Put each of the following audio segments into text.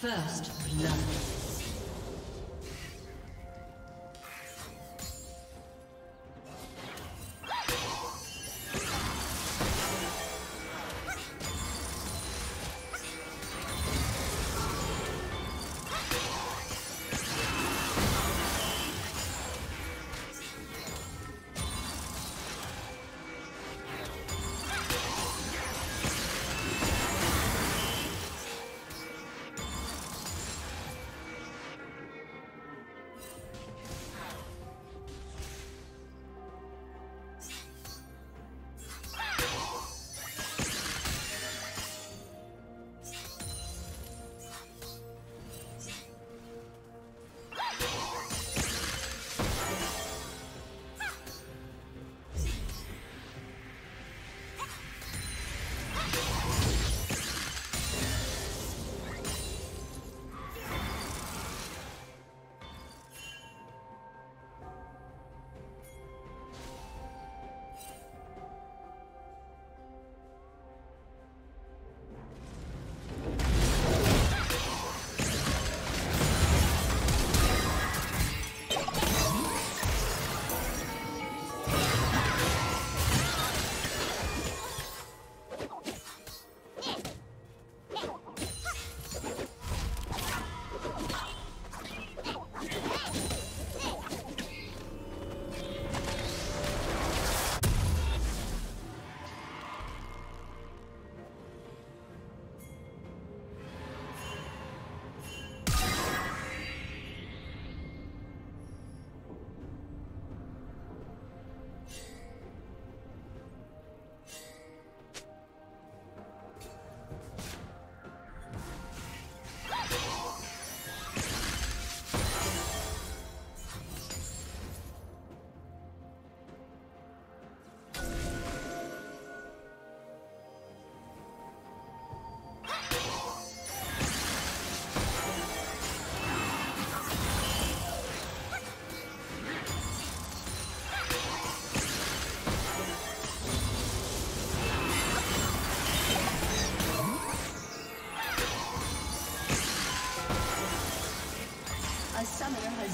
First blood.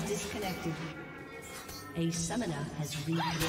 Disconnected. A summoner has reconnected.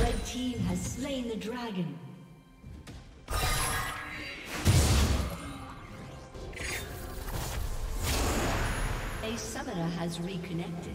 Red team has slain the dragon. A summoner has reconnected.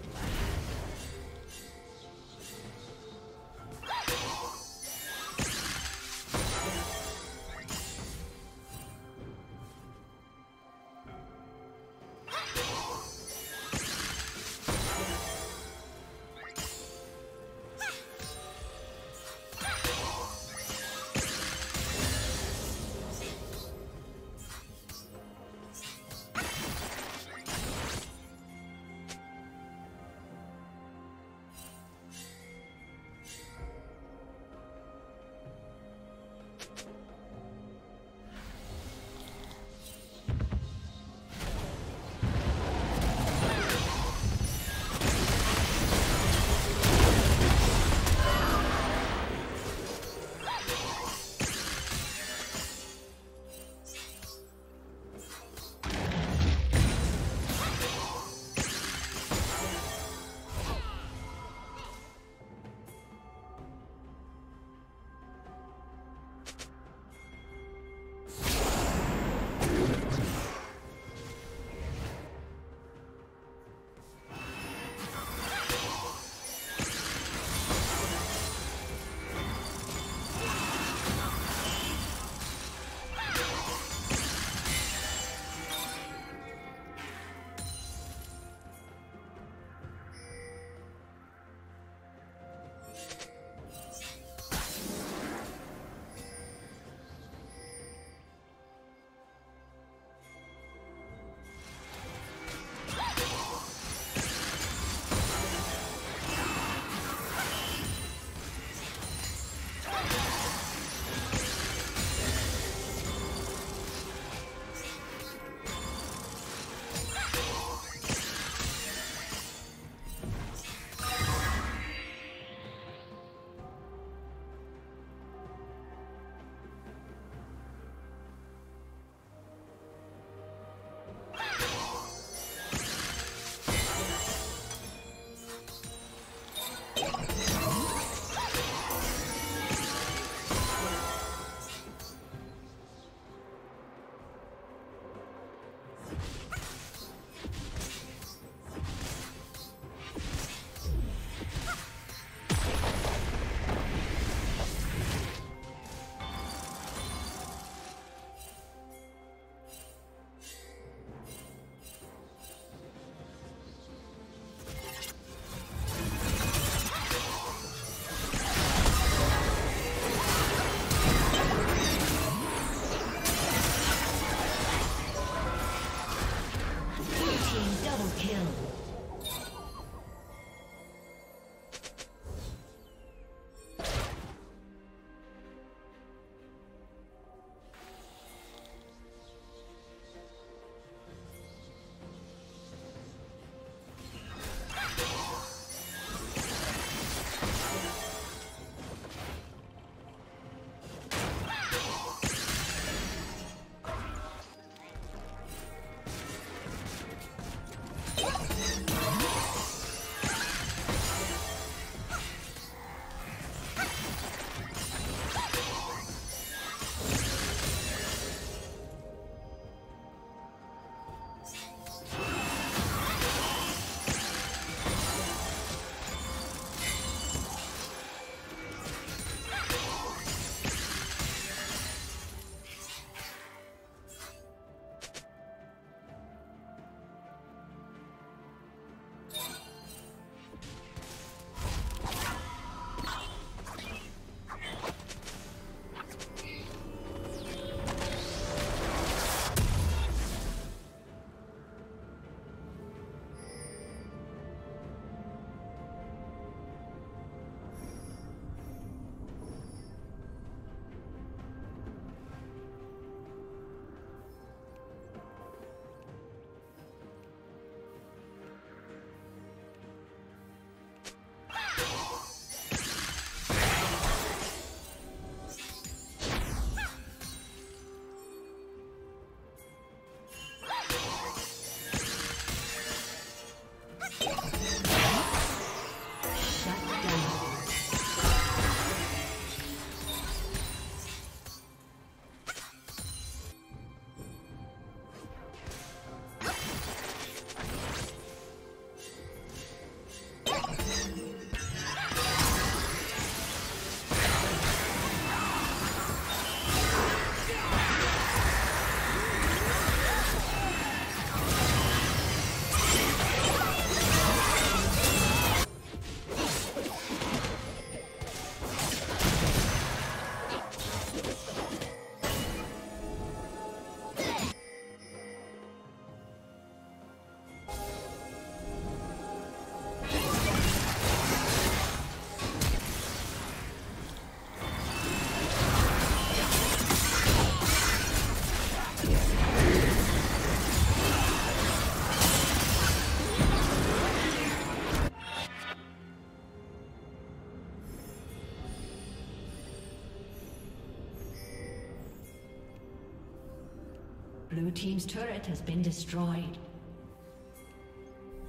team's turret has been destroyed.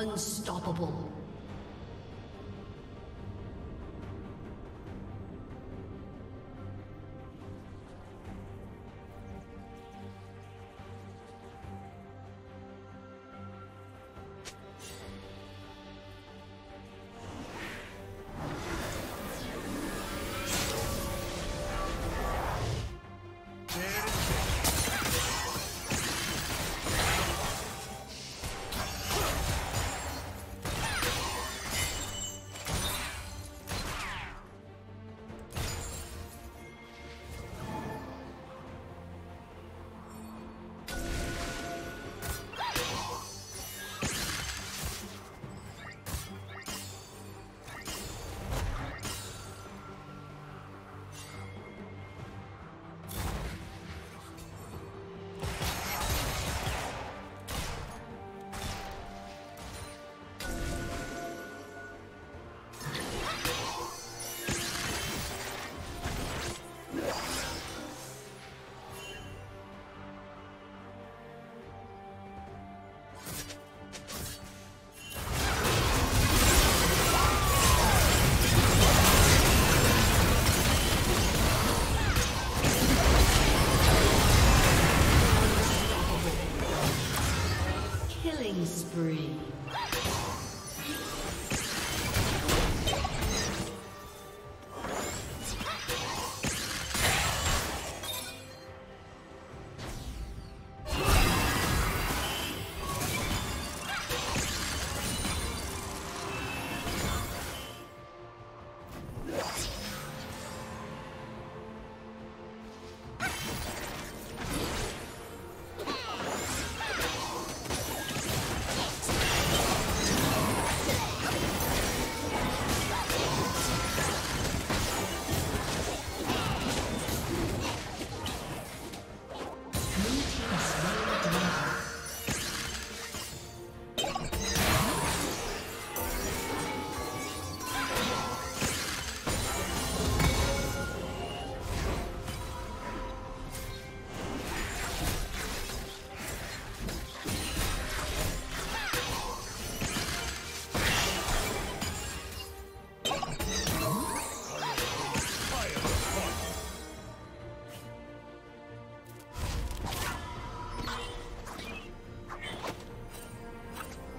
Unstoppable. Spree.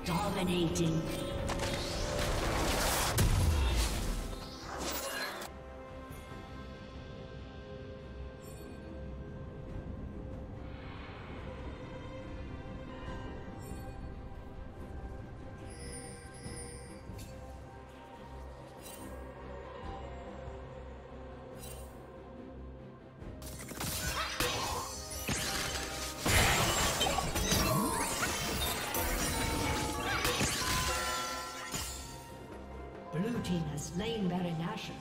Dominating. Slain Baron Asher.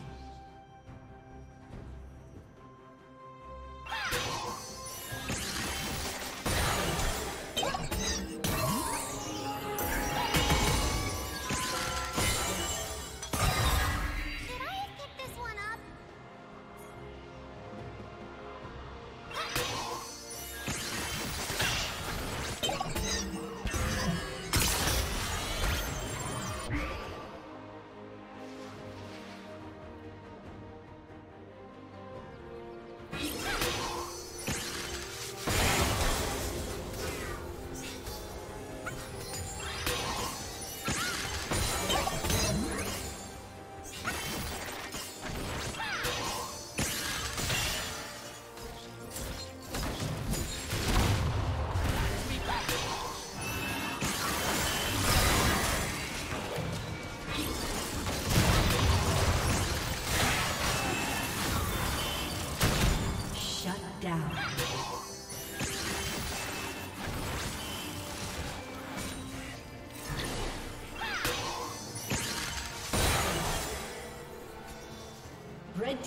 Red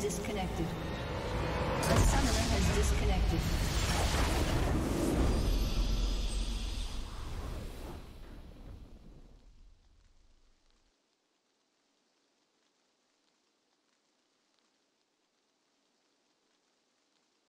Disconnected. The summoner has disconnected.